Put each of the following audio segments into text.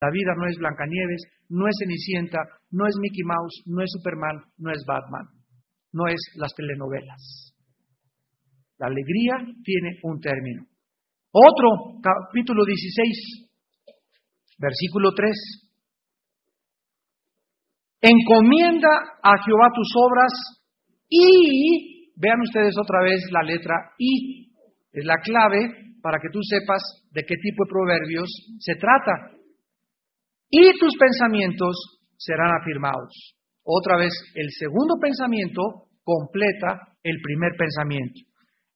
La vida no es Blancanieves, no es Cenicienta, no es Mickey Mouse, no es Superman, no es Batman, no es las telenovelas. La alegría tiene un término. Otro, capítulo 16, versículo 3. Encomienda a Jehová tus obras y, vean ustedes otra vez la letra I, es la clave para que tú sepas de qué tipo de proverbios se trata. Y tus pensamientos serán afirmados. Otra vez, el segundo pensamiento completa el primer pensamiento.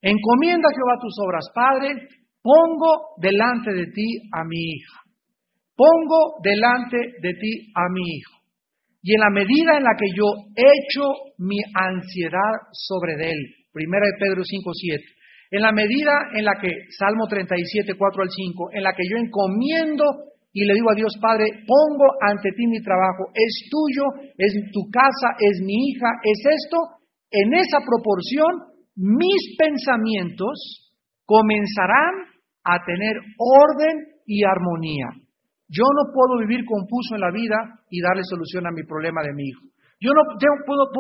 Encomienda a Jehová tus obras, Padre, pongo delante de ti a mi hija. Pongo delante de ti a mi hijo. Y en la medida en la que yo echo mi ansiedad sobre de él. Primera de Pedro 5:7. En la medida en la que, Salmo 37, 4 al 5, en la que yo encomiendo y le digo a Dios, Padre, pongo ante ti mi trabajo, es tuyo, es tu casa, es mi hija, es esto. En esa proporción, mis pensamientos comenzarán a tener orden y armonía. Yo no puedo vivir confuso en la vida y darle solución a mi problema de mi hijo. Yo no puedo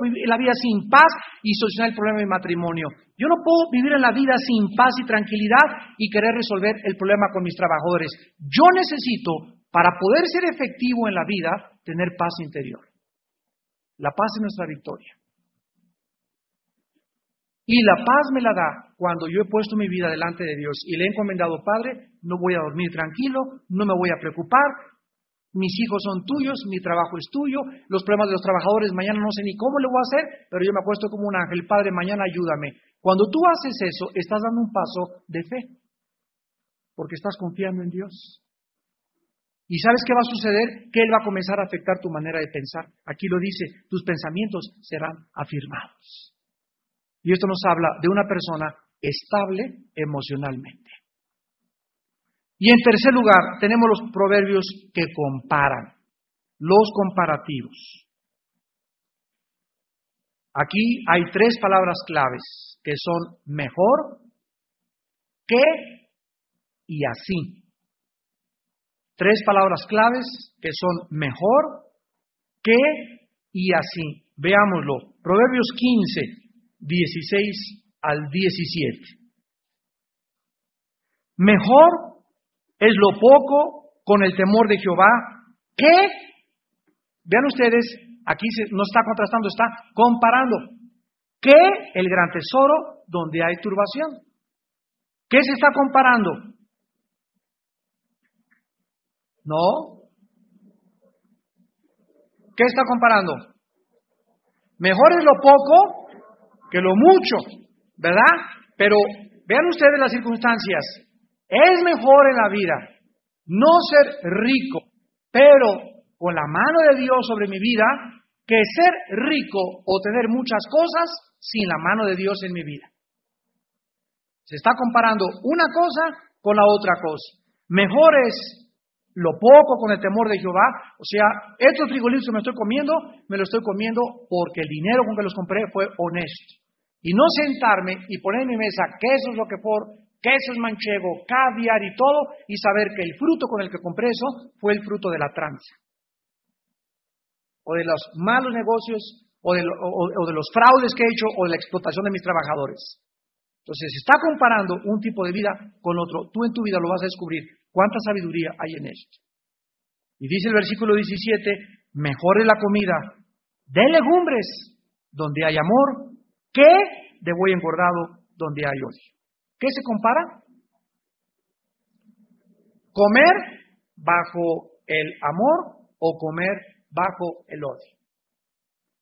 vivir en la vida sin paz y solucionar el problema de mi matrimonio. Yo no puedo vivir en la vida sin paz y tranquilidad y querer resolver el problema con mis trabajadores. Yo necesito, para poder ser efectivo en la vida, tener paz interior. La paz es nuestra victoria. Y la paz me la da cuando yo he puesto mi vida delante de Dios y le he encomendado, Padre, no voy a dormir tranquilo, no me voy a preocupar, mis hijos son tuyos, mi trabajo es tuyo, los problemas de los trabajadores mañana no sé ni cómo le voy a hacer, pero yo me acuesto como un ángel, Padre, mañana ayúdame. Cuando tú haces eso, estás dando un paso de fe, porque estás confiando en Dios. ¿Y sabes qué va a suceder? Que Él va a comenzar a afectar tu manera de pensar. Aquí lo dice, tus pensamientos serán afirmados. Y esto nos habla de una persona estable emocionalmente. Y en tercer lugar, tenemos los proverbios que comparan, los comparativos. Aquí hay tres palabras claves que son mejor, que y así. Tres palabras claves que son mejor, que y así. Veámoslo. Proverbios 15. 16 al 17. Mejor es lo poco con el temor de Jehová que, vean ustedes, aquí no está contrastando, está comparando, que el gran tesoro donde hay turbación. ¿Qué se está comparando? ¿No? ¿Qué está comparando? Mejor es lo poco que lo mucho, ¿verdad? Pero vean ustedes las circunstancias. Es mejor en la vida no ser rico, pero con la mano de Dios sobre mi vida, que ser rico o tener muchas cosas sin la mano de Dios en mi vida. Se está comparando una cosa con la otra cosa. Mejor es lo poco con el temor de Jehová. O sea, estos frijolitos que me los estoy comiendo porque el dinero con que los compré fue honesto. Y no sentarme y poner en mi mesa quesos Roquefort, quesos manchego, caviar y todo, y saber que el fruto con el que compré eso fue el fruto de la tranza, o de los malos negocios, o de los fraudes que he hecho, o de la explotación de mis trabajadores. Entonces, se está comparando un tipo de vida con otro. Tú en tu vida lo vas a descubrir. ¿Cuánta sabiduría hay en esto? Y dice el versículo 17, mejor es la comida de legumbres donde hay amor que de buey engordado donde hay odio. ¿Qué se compara? ¿Comer bajo el amor o comer bajo el odio?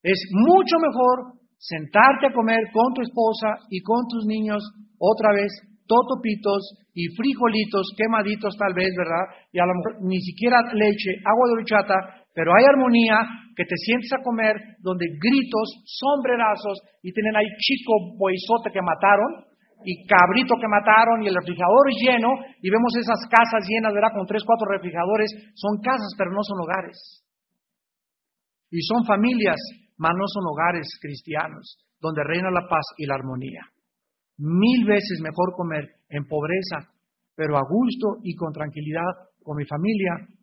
Es mucho mejor sentarte a comer con tu esposa y con tus niños otra vez, totopitos y frijolitos, quemaditos tal vez, ¿verdad? Y a lo mejor ni siquiera leche, agua de horchata, pero hay armonía, que te sientes a comer, donde gritos, sombrerazos, y tienen ahí chico boizote que mataron, y cabrito que mataron, y el refrigerador lleno, y vemos esas casas llenas, ¿verdad? Con 3, 4 refrigeradores, son casas, pero no son hogares. Y son familias, mas no son hogares cristianos, donde reina la paz y la armonía. 1000 veces mejor comer en pobreza, pero a gusto y con tranquilidad con mi familia,